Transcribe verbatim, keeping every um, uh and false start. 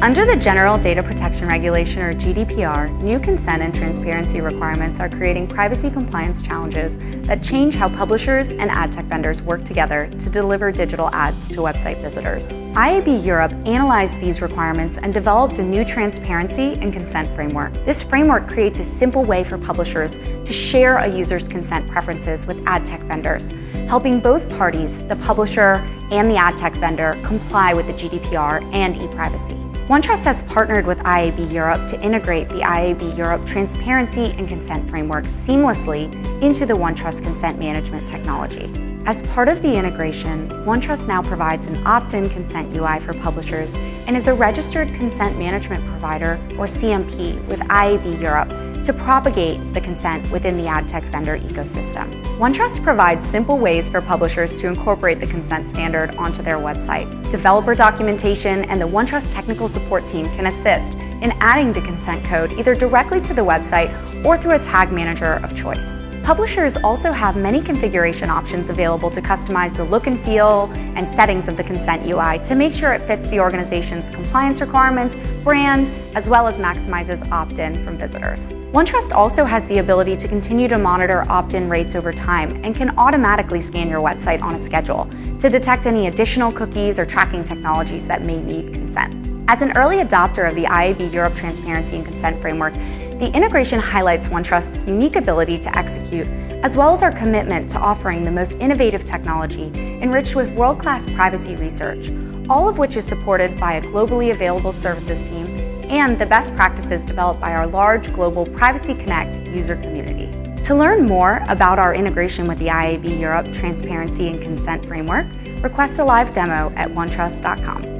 Under the General Data Protection Regulation, or G D P R, new consent and transparency requirements are creating privacy compliance challenges that change how publishers and ad tech vendors work together to deliver digital ads to website visitors. I A B Europe analyzed these requirements and developed a new transparency and consent framework. This framework creates a simple way for publishers to share a user's consent preferences with ad tech vendors, helping both parties, the publisher and the ad tech vendor, comply with the G D P R and ePrivacy. OneTrust has partnered with I A B Europe to integrate the I A B Europe Transparency and Consent Framework seamlessly into the OneTrust consent management technology. As part of the integration, OneTrust now provides an opt-in consent U I for publishers and is a registered consent management provider, or C M P, with I A B Europe to propagate the consent within the ad tech vendor ecosystem. OneTrust provides simple ways for publishers to incorporate the consent standard onto their website. Developer documentation and the OneTrust technical support team can assist in adding the consent code either directly to the website or through a tag manager of choice. Publishers also have many configuration options available to customize the look and feel and settings of the consent U I to make sure it fits the organization's compliance requirements, brand, as well as maximizes opt-in from visitors. OneTrust also has the ability to continue to monitor opt-in rates over time and can automatically scan your website on a schedule to detect any additional cookies or tracking technologies that may need consent. As an early adopter of the I A B Europe Transparency and Consent Framework, the integration highlights OneTrust's unique ability to execute, as well as our commitment to offering the most innovative technology enriched with world-class privacy research, all of which is supported by a globally available services team and the best practices developed by our large global PrivacyConnect user community. To learn more about our integration with the I A B Europe Transparency and Consent Framework, request a live demo at one trust dot com.